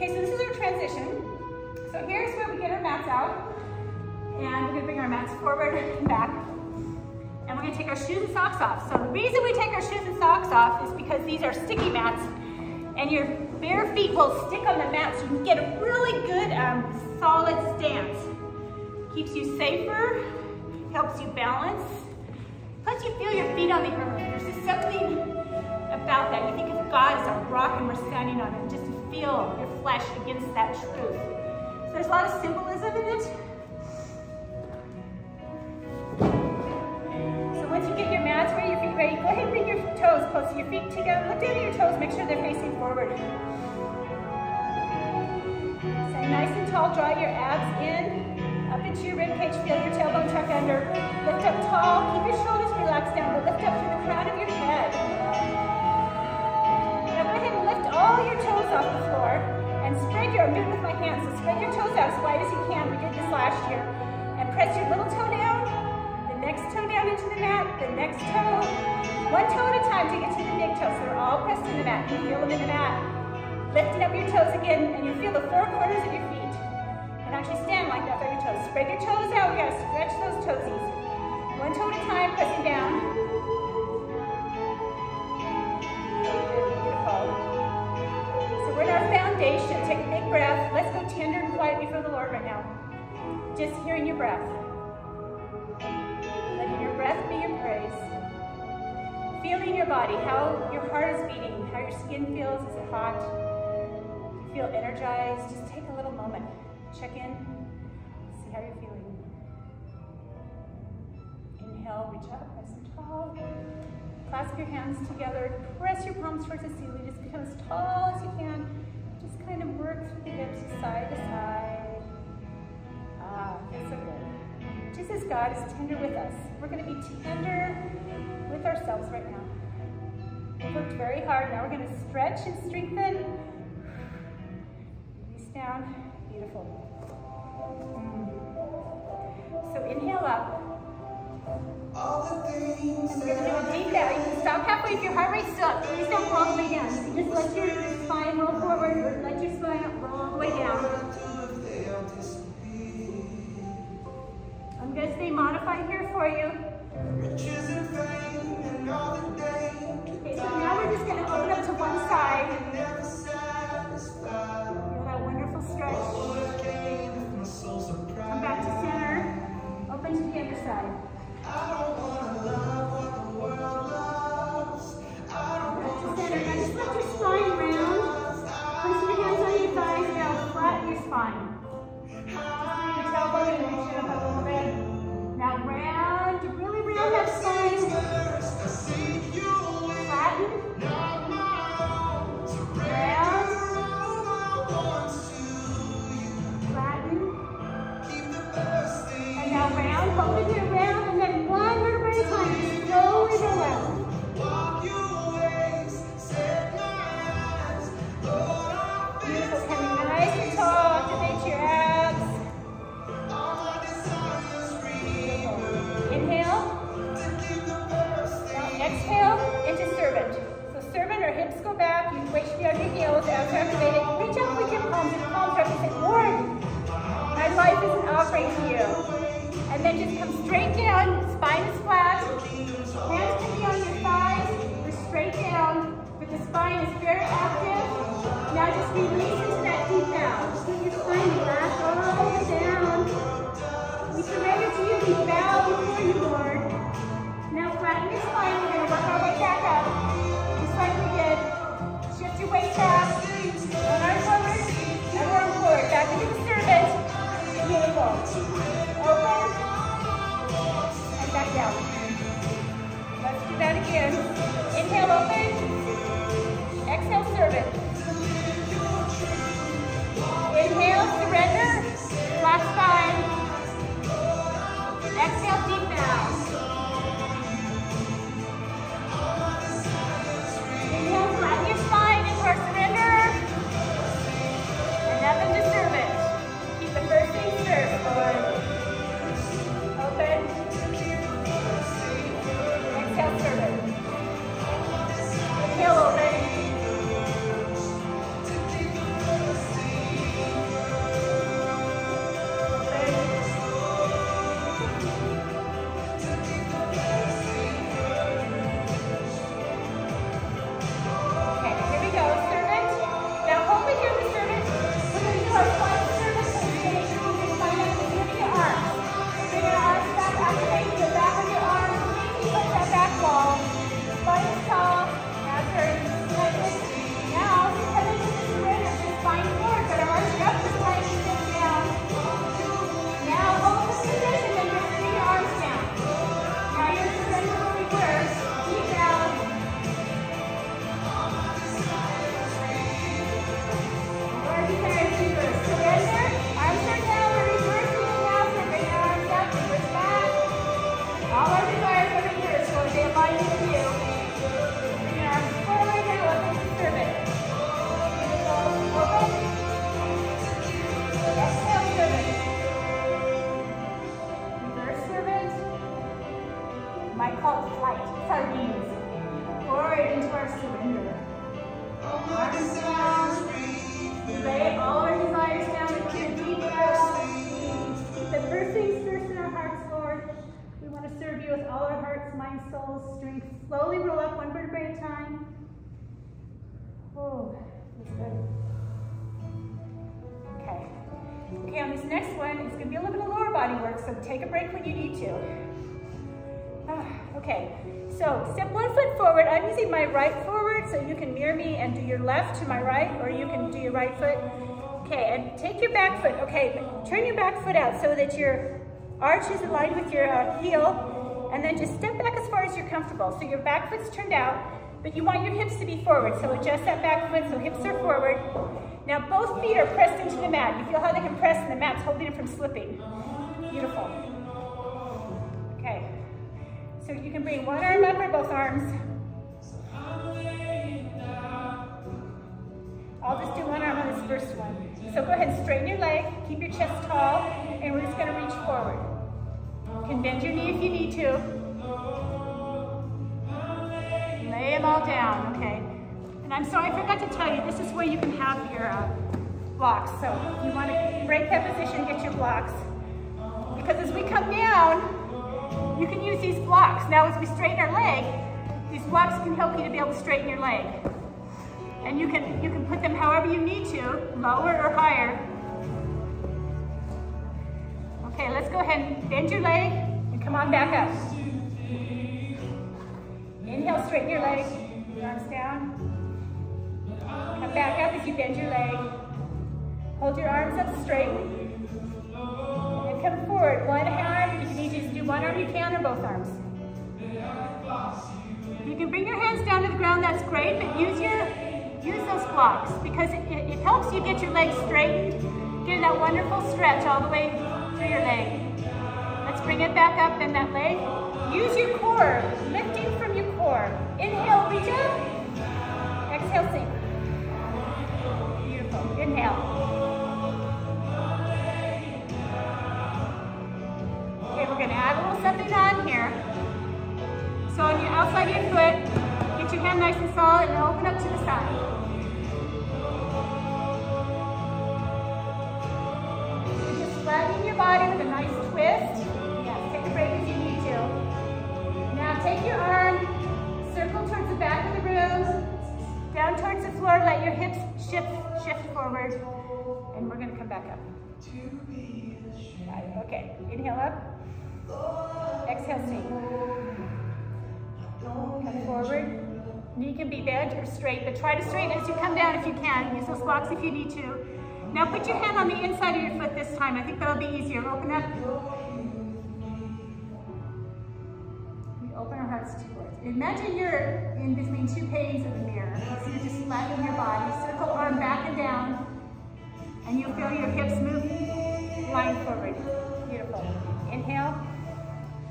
Okay, so this is our transition. So here's where we get our mats out. And we're gonna bring our mats forward and back. And we're gonna take our shoes and socks off. So the reason we take our shoes and socks off is because these are sticky mats and your bare feet will stick on the mat so you can get a really good solid stance. Keeps you safer, helps you balance. Plus you feel your feet on the earth. There's just something about that. You think of God as a rock and we're standing on it. Just to feel your flesh against that truth. So there's a lot of symbolism in it. Ready, go ahead and bring your toes close to your feet together. Look down at your toes, make sure they're facing forward. So nice and tall, draw your abs in, up into your ribcage, feel your tailbone tuck under. Lift up tall, keep your shoulders relaxed down, but lift up through the crown of your head. Now go ahead and lift all your toes off the floor and spread your, I'm doing with my hands, so spread your toes out as wide as you can. We did this last year. And press your little toe down, next toe down into the mat, the next toe, one toe at a time to get to the big toe, so they're all pressed in the mat, you feel them in the mat. Lifting up your toes again, and you feel the four corners of your feet. And actually stand like that on your toes. Spread your toes out, we gotta stretch those toesies. One toe at a time, pressing down. Beautiful. So we're in our foundation, take a big breath. Let's go tender and quiet before the Lord right now. Just hearing your breath. Letting your breath be your praise. Feeling your body, how your heart is beating, how your skin feels, is it hot? Feel energized, just take a little moment. Check in, see how you're feeling. Inhale, reach up, press them tall. Clasp your hands together, press your palms towards the ceiling, just become as tall as you can. Just kind of work through the hips, side to side. Ah, feels so good. Just as God is tender with us, we're going to be tender with ourselves right now. We've worked very hard. Now we're going to stretch and strengthen. Release down. Beautiful. So inhale up. All the things and we're going to do a deep down. You can stop halfway if your heart rate's still up. Please don't go all the way down. Just let your spine roll forward or let your spine roll all the way down. I'm going to stay modified here for you. Okay, so now we're just going to open up to one side. Feel that wonderful stretch. Come back to center. Open to the other side. Back to center. Now just lift your spine around. Place your hands on your thighs. Now flatten your spine. Now round, really round that spine. Flatten. Round. Flatten. And now round, hold it around, and then one vertebra at a time. Slowly roll out. Beautiful, coming nice and tall. Activate your abs. Hips go back, you wait to be underneath the elbows, abs are activated. Reach up with your palms, and palms are up and say, Lord, my life is an offering to you. And then just come straight down, spine is flat, hands can be on your thighs, we're straight down, but the spine is very active. Now just release into that deep down. Just let your spine relax all the way down. We surrender to you, we bow before you, Lord. Now flatten your spine, we're going to work our way back up. Shift your weight back, one arm forward, other arm forward, back into the service, beautiful, open, and back down. Let's do that again. Inhale, open, exhale, service. Inhale, surrender, flat spine, exhale, deep down. Inhale, open. might call it flight, sardines. Pour it into our surrender. Our desires, lay all our desires down before the deep ground. Keep the first things first in our hearts, Lord. We want to serve you with all our hearts, minds, souls, strength. Slowly roll up one vertebra at a time. Oh, that's good. Okay. Okay, on this next one, it's going to be a little bit of lower body work, so take a break when you need to. Okay, so step one foot forward. I'm using my right forward, so you can mirror me and do your left to my right, or you can do your right foot. Okay, and take your back foot. Okay, turn your back foot out so that your arch is aligned with your heel, and then just step back as far as you're comfortable. So your back foot's turned out, but you want your hips to be forward, so adjust that back foot so hips are forward. Now both feet are pressed into the mat. You feel how they can press and the mat's holding it from slipping. Beautiful. Okay. So you can bring one arm up or both arms. I'll just do one arm on this first one. So go ahead and straighten your leg, keep your chest tall, and we're just going to reach forward. You can bend your knee if you need to. Lay them all down, okay. And I'm sorry, I forgot to tell you, this is where you can have your blocks. So you want to break that position, get your blocks. Because as we come down, you can use these blocks. Now as we straighten our leg, these blocks can help you to be able to straighten your leg. And you can put them however you need to, lower or higher. Okay, let's go ahead and bend your leg and come on back up. Inhale, straighten your leg, arms down. Come back up as you bend your leg. Hold your arms up straight. And come forward, one arm. If you need to just do one arm, you can, or both arms. You can bring your hands down to the ground, that's great, but use those blocks because it helps you get your legs straight, get that wonderful stretch all the way through your leg. Let's bring it back up, bend that leg. Use your core, lifting from your core. Inhale, reach up. Exhale, sink. Beautiful. Inhale. Okay, we're going to add a little something on here. So on your outside of your foot, get your hand nice and solid and open up to the side. So just flattening your body with a nice twist. Yeah, take a break if you need to. Now take your arm, circle towards the back of the room, down towards the floor, let your hips shift forward, and we're going to come back up. Okay, inhale up, exhale, sink. Come forward, knee can be bent or straight, but try to straighten as you come down if you can. Use those blocks if you need to. Now put your hand on the inside of your foot this time. I think that'll be easier. Open up. Open our hearts towards. Imagine you're in between two panes of the mirror. So you're just flattening your body. Circle arm back and down. And you'll feel your hips move, lying forward. Beautiful. Inhale.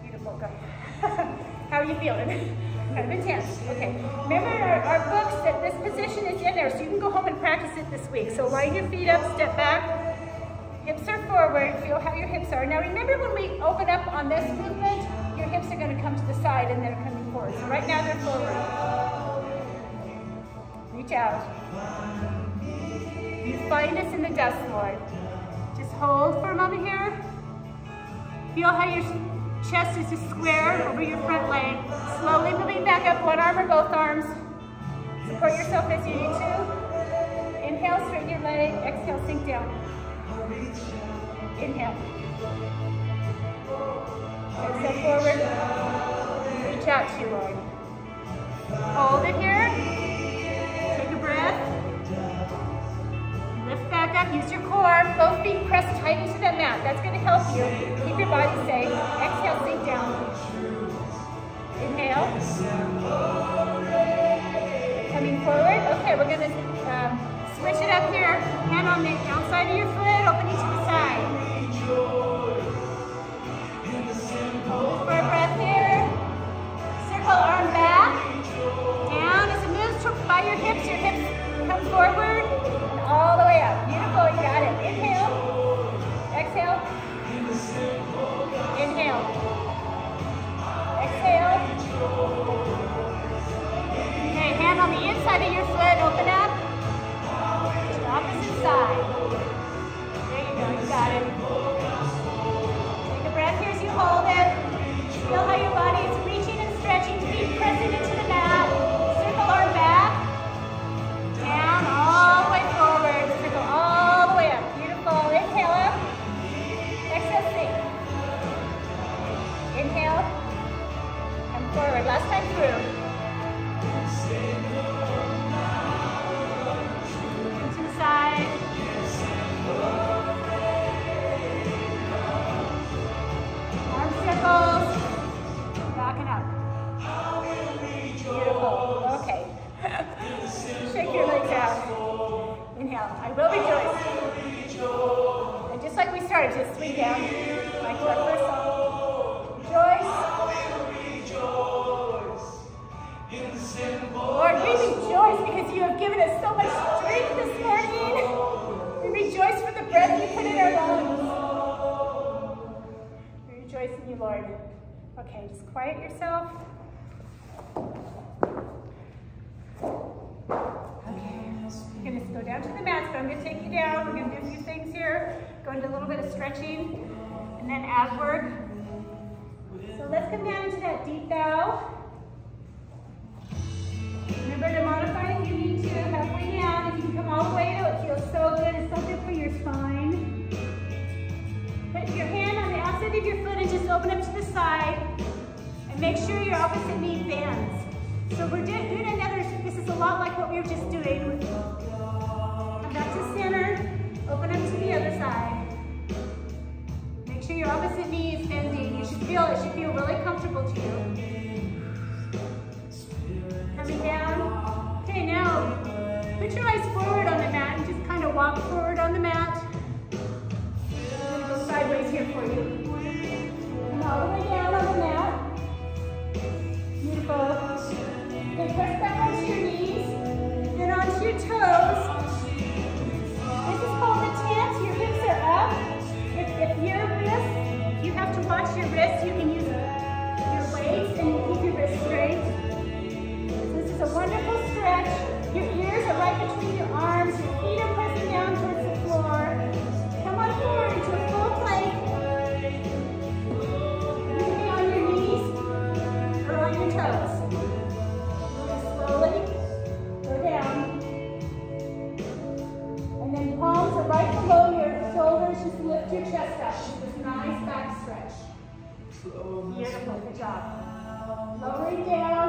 Beautiful. Go. How are you feeling? Kind of intense. Okay. Remember our books that this position is in there, so you can go home and practice it this week. So line your feet up, step back. Hips are forward. Feel how your hips are. Now remember when we open up on this movement, your hips are going to come to the side and they're coming forward. So right now they're forward. Reach out. You find us in the dust, Lord. Just hold for a moment here. Feel how your chest is just square over your front leg. Slowly moving back up, one arm or both arms. Support yourself as you need to. Inhale, straighten your leg. Exhale, sink down. Inhale. Exhale forward, reach out to you, Lord. Hold it here, take a breath, lift back up, use your core, both feet pressed tight into the mat, that's going to help you, keep your body safe, exhale, sink down, inhale, coming forward, okay, we're going to switch it up here, hand on the outside of your foot, opening to the side. Hold for a breath here. Circle arm back. Down as it moves by your hips come forward and all the way up. Beautiful, you got it. Inhale. Exhale. Inhale. Exhale. Last time through. Come to the side. Arm circles. Back and up. Beautiful. Okay. Shake your legs out. Inhale. I will rejoice. And just like we started, just swing down. Like our first song. Rejoice. Lord, we rejoice because you have given us so much strength this morning. We rejoice for the breath you put in our lungs. We rejoice in you, Lord. Okay, just quiet yourself. We're going to go down to the mat, so I'm going to take you down. We're going to do a few things here. Go into a little bit of stretching and then ab work. So let's come down into that deep bow. Remember to modify if you need to. Halfway down, if you can come all the way out, it feels so good. It's so good for your spine. Put your hand on the outside of your foot and just open up to the side. And make sure your opposite knee bends. So we're doing another, this is a lot like what we were just doing. Come back to center, open up to the other side. Make sure your opposite knee is bending. You should feel, it should feel really comfortable to you. Coming down. Okay, now put your eyes forward on the mat and just kind of walk forward on the mat. I'm going to go sideways here for you. Come all the way down on the mat. Beautiful. Then press back onto your knees, then onto your toes. This is called the tent. Your hips are up. If your wrists, you have to watch your wrists. You can use your weights and keep your wrists straight. So this is a wonderful stretch. Your ears are right between your arms. Your feet are pressing down towards the floor. Come on forward into a full plank. You can be on your knees or on your toes. Right below your shoulders, just lift your chest up. This nice back stretch. Beautiful, good job. Lowering down,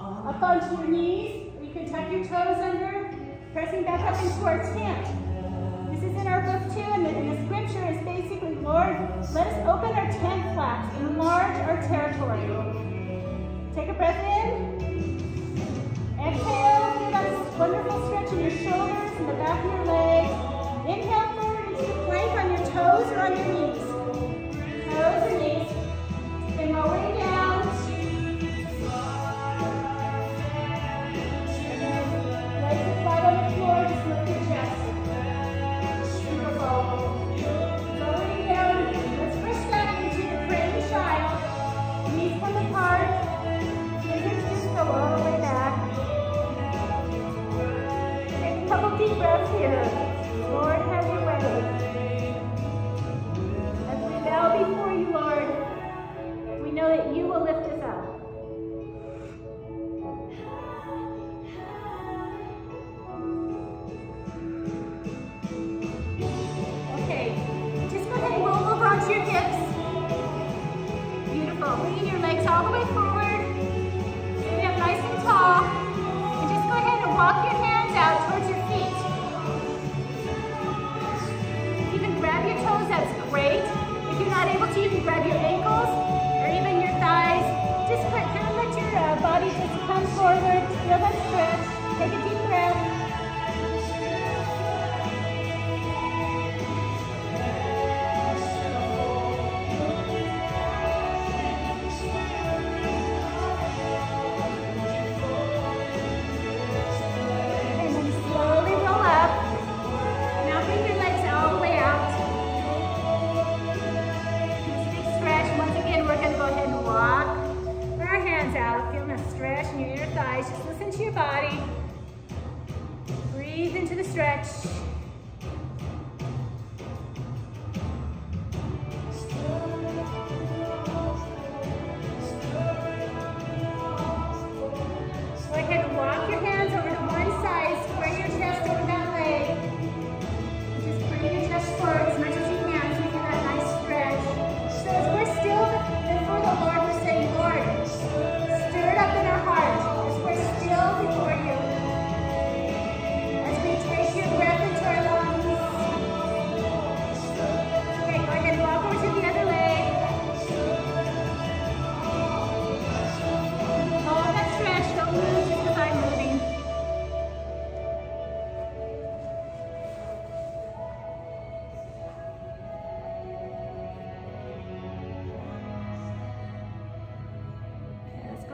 up onto your knees. You can tuck your toes under, pressing back up into our tent. This is in our book too, and the scripture is basically, Lord, let us open our tent flaps, enlarge our territory. Take a breath in. Exhale, give us this wonderful stretch in your shoulders and the back of your legs. Inhale forward into the plank on your toes or on your knees. Toes or knees. Then lowering down. And then legs are flat on the floor. Just lift your chest. Beautiful. Lowering down. Let's push back into the praying child. Knees come apart. Fingers just go all the way back. Take a couple deep breaths here. Lord, have your way. As we bow before you, Lord, we know that you will lift us up. Okay, just go ahead and roll over onto your hips. Beautiful. Bringing your legs all the way forward. Stand up nice and tall. And just go ahead and walk your hands out towards your feet. Grab your toes, that's great. If you're not able to, you can grab your ankles or even your thighs. Just kind of let your body just come forward, feel that stretch, take a deep breath.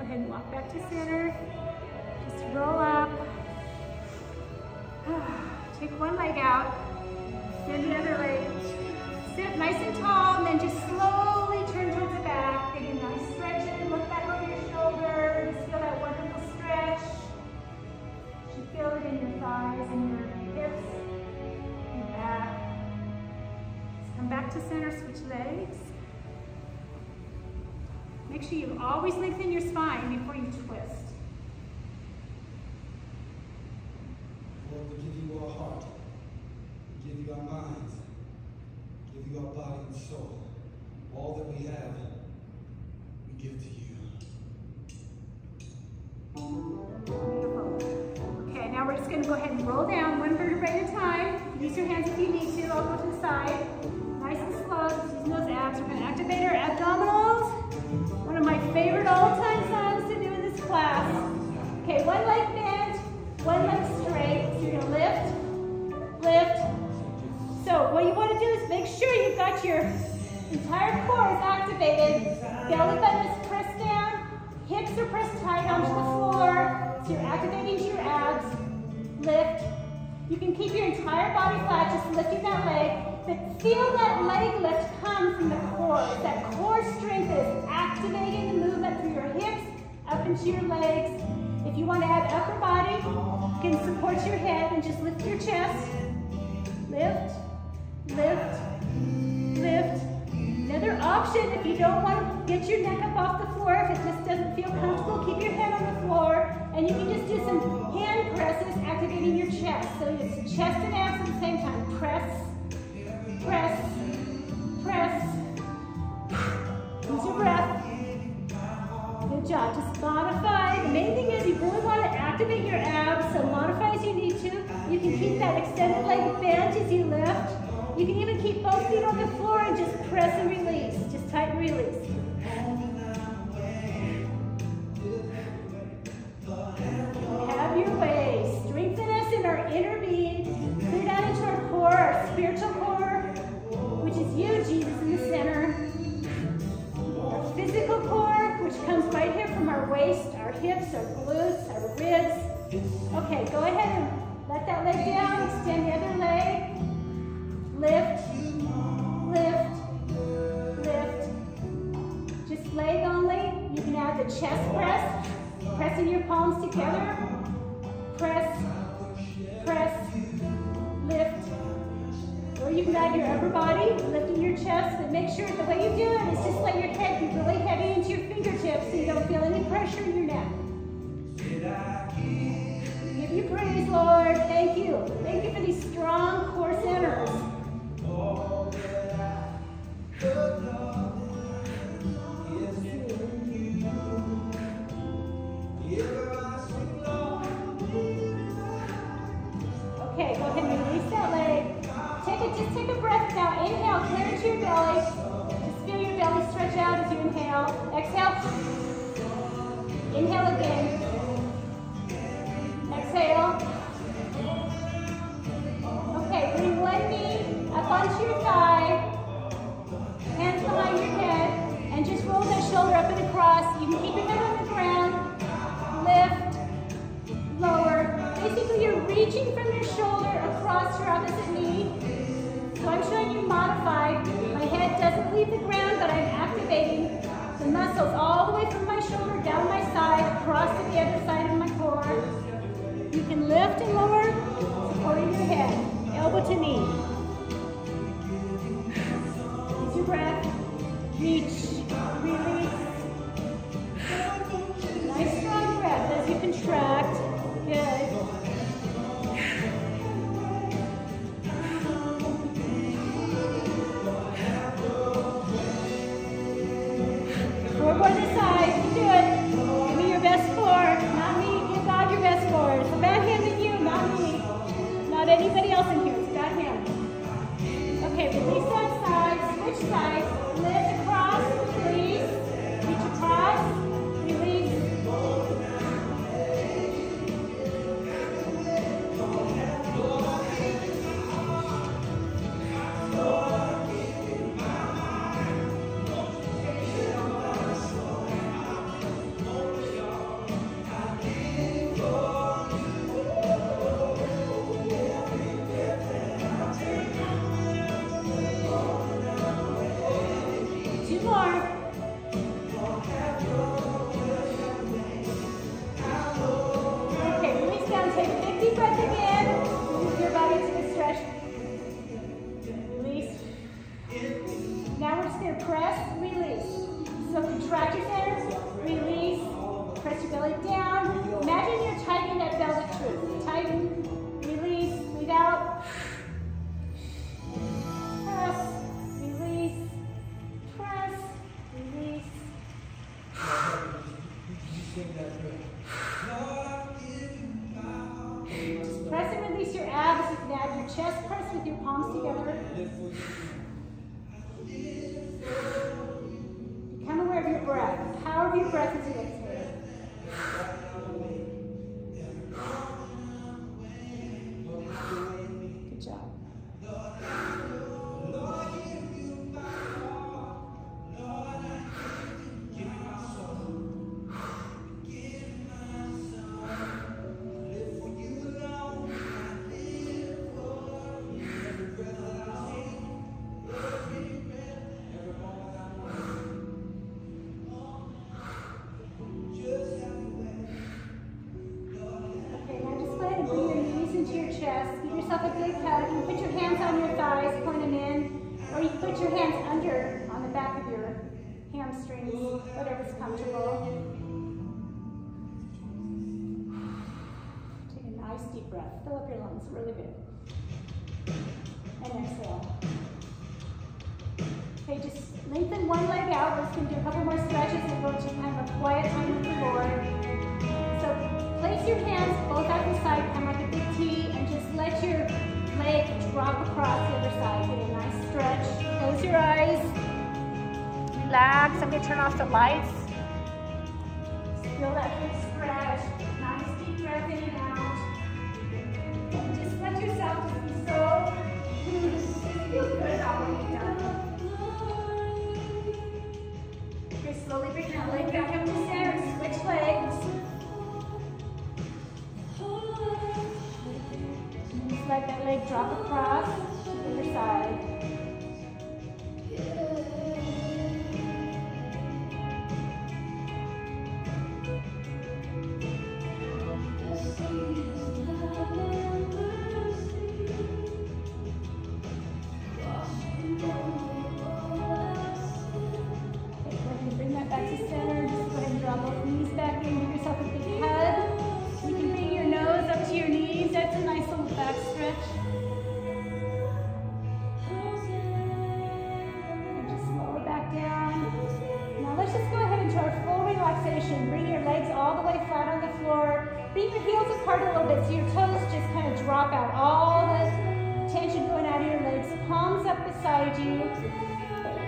go ahead and walk back to center. Just roll up. Take one leg out, send the other leg. Sit nice and tall, and then just slowly turn towards the back. Get a nice stretch in. Look back over your shoulder. Just feel that wonderful stretch. You should feel it in your thighs and your hips and back. Just come back to center, switch legs. Make sure you always lengthen your spine before you twist. Lord, we give you our heart, we give you our minds, we give you our body and soul. All that we have, we give to you. Beautiful. Okay, now we're just going to go ahead and roll down one vertebra at a time. Use your hands if you need to. I'll go to the side. Nice and slow. Use those abs. We're going to activate our abdominals. One of my favorite all-time songs to do in this class. Okay, one leg bent, one leg straight. So you're gonna lift, lift. So what you wanna do is make sure you've got your entire core is activated. Belly button is pressed down, hips are pressed tight onto the floor. So you're activating your abs. Lift. You can keep your entire body flat, just lifting that leg. But feel that leg lift come from the core. That core strength is activating the movement through your hips, up into your legs. If you want to add upper body, you can support your head and just lift your chest. Lift, lift, lift. Another option, if you don't want to get your neck up off the floor, if it just doesn't feel comfortable, keep your head on the floor. And you can just do some hand presses, activating your chest. So it's chest and abs at the same time. Press. Press, press, use your breath, good job, just modify. The main thing is you really want to activate your abs, so modify as you need to. You can keep that extended leg bent as you lift. You can even keep both feet on the floor and just press and release, just tighten and release. Have your way, strengthen us in our inner being, clear down into our core, our spiritual core, which is you, Jesus, in the center. Our physical core, which comes right here from our waist, our hips, our glutes, our ribs. Okay, go ahead and let that leg down, extend the other leg. Lift, lift, lift. Just leg only. You can add the chest press, pressing your palms together. Press, press, lift. Or you can add your upper body, lifting your chest, and make sure the way you do it is just let your head be really heavy into your fingertips so you don't feel any pressure in your neck. We give you praise, Lord. Thank you. Thank you for these strong core centers. Okay, go ahead and release that leg. Just take a breath now. Inhale, clear into your belly. Just feel your belly stretch out as you inhale. Exhale. Inhale again. Exhale. Okay, bring one knee up onto your thigh. Hands behind your head. And just roll that shoulder up and across. You can keep your head on the ground. Lift. Lower. Basically, you're reaching from your shoulder across your opposite knee. So I'm showing you modified. My head doesn't leave the ground, but I'm activating the muscles all the way from my shoulder, down my side, across to the other side of my core. You can lift and lower, supporting your head, elbow to knee. Use your breath. Reach, release. Nice strong breath as you contract. Good. Four to the side, you do it. Give me your best four, not me. Give God your best four. It's about Him and you, not me. Not anybody else in here. It's about Him. pull it down. Imagine you're tightening that pelvic truth. Tighten, release, breathe out. Press, release, press, release. Press and release your abs. You can add your chest press with your palms together. Become aware of your breath. The power of your breath is an exhale.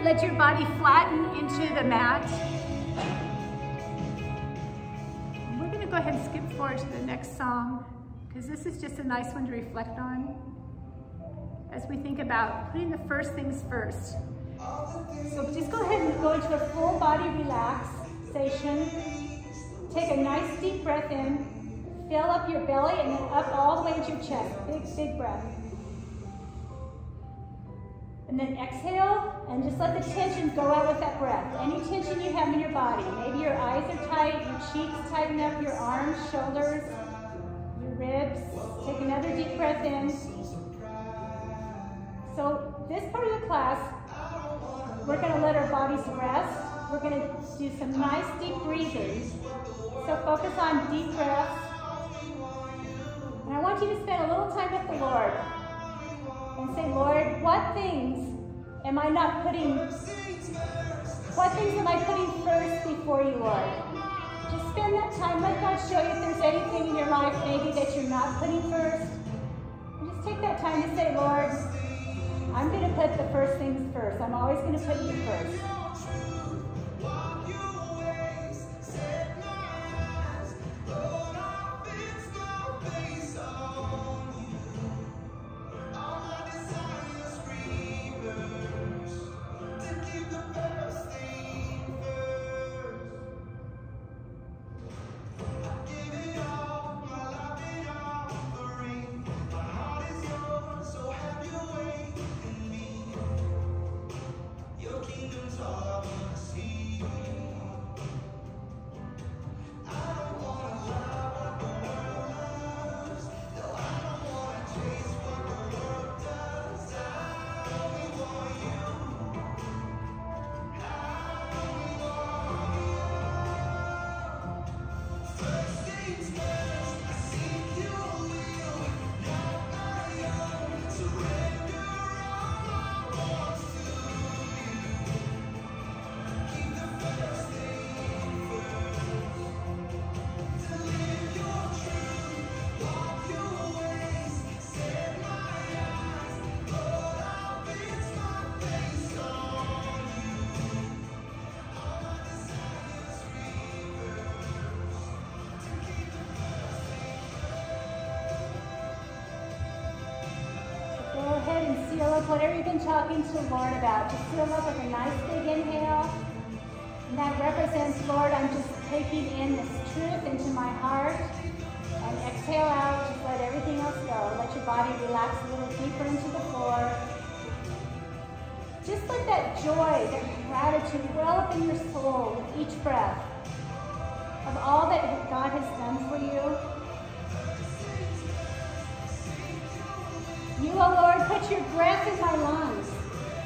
Let your body flatten into the mat. We're going to go ahead and skip forward to the next song because this is just a nice one to reflect on as we think about putting the first things first. So just go ahead and go into a full body relaxation. Take a nice deep breath in. Fill up your belly and then up all the way into your chest. Big, big breath. And then exhale, and just let the tension go out with that breath. Any tension you have in your body, maybe your eyes are tight, your cheeks tighten up, your arms, shoulders, your ribs. Take another deep breath in. So this part of the class, we're going to let our bodies rest. We're going to do some nice deep breathing. So focus on deep breaths. And I want you to spend a little time with the Lord. And say, Lord, what things am I putting first before you, Lord? Just spend that time. Let God show you if there's anything in your life maybe that you're not putting first. And just take that time to say, Lord, I'm going to put the first things first. I'm always going to put you first. up whatever you've been talking to Lord about. Just fill up with a nice big inhale. And that represents, Lord, I'm just taking in this truth into my heart. And exhale out, just let everything else go. Let your body relax a little deeper into the floor. Just let that joy, that gratitude well up in your soul with each breath of all that God has done for you. You, O Lord, put your breath in my lungs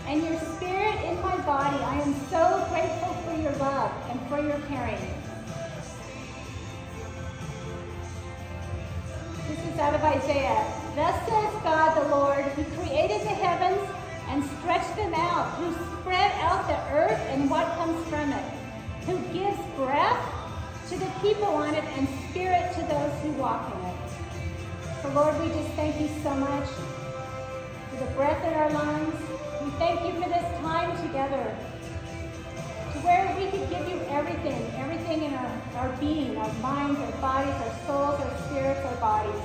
and your spirit in my body. I am so grateful for your love and for your caring. This is out of Isaiah. Thus says God the Lord, who created the heavens and stretched them out, who spread out the earth and what comes from it, who gives breath to the people on it and spirit to those who walk in it. So, Lord, we just thank you so much. The breath in our lungs. We thank you for this time together, to where we can give you everything, everything in our being, our minds, our bodies, our souls, our spirits, our bodies.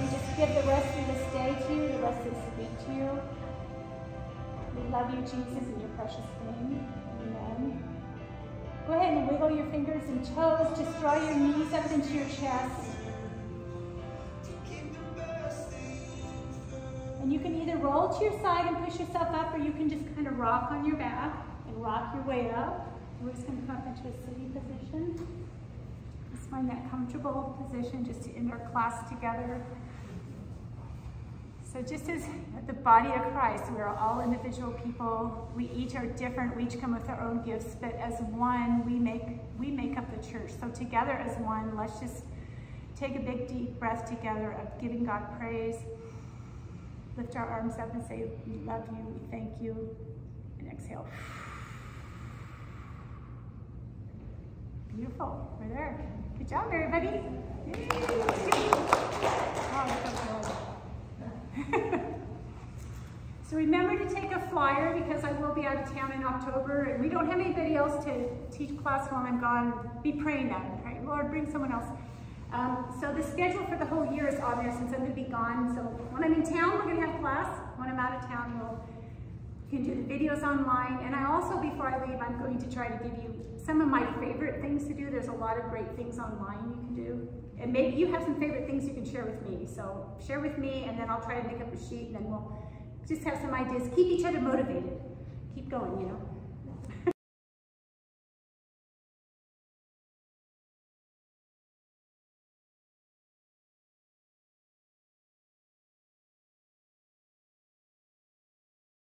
We just give the rest of this day to you, the rest of this week to you. We love you, Jesus, in your precious name. Amen. Go ahead and wiggle your fingers and toes. Just draw your knees up into your chest. And you can either roll to your side and push yourself up, or you can just kind of rock on your back and rock your way up. We're just going to come up into a sitting position. Just find that comfortable position just to end our class together. So just as the body of Christ, we are all individual people. We each are different. We each come with our own gifts. But as one, we make up the church. So together as one, let's just take a big deep breath together of giving God praise. Lift our arms up and say, we love you, we thank you, and exhale. Beautiful, we're there. Good job, everybody. Yay. Oh, good. So remember to take a flyer, because I will be out of town in October, and we don't have anybody else to teach class while I'm gone. Be praying that and pray, Lord, bring someone else. So the schedule for the whole year is on there, since I'm going to be gone. So when I'm in town, we're going to have class. When I'm out of town, you can do the videos online. And I also, before I leave, I'm going to try to give you some of my favorite things to do. There's a lot of great things online you can do. And maybe you have some favorite things you can share with me. So share with me, and then I'll try to make up a sheet, and then we'll just have some ideas. Keep each other motivated. Keep going, you know.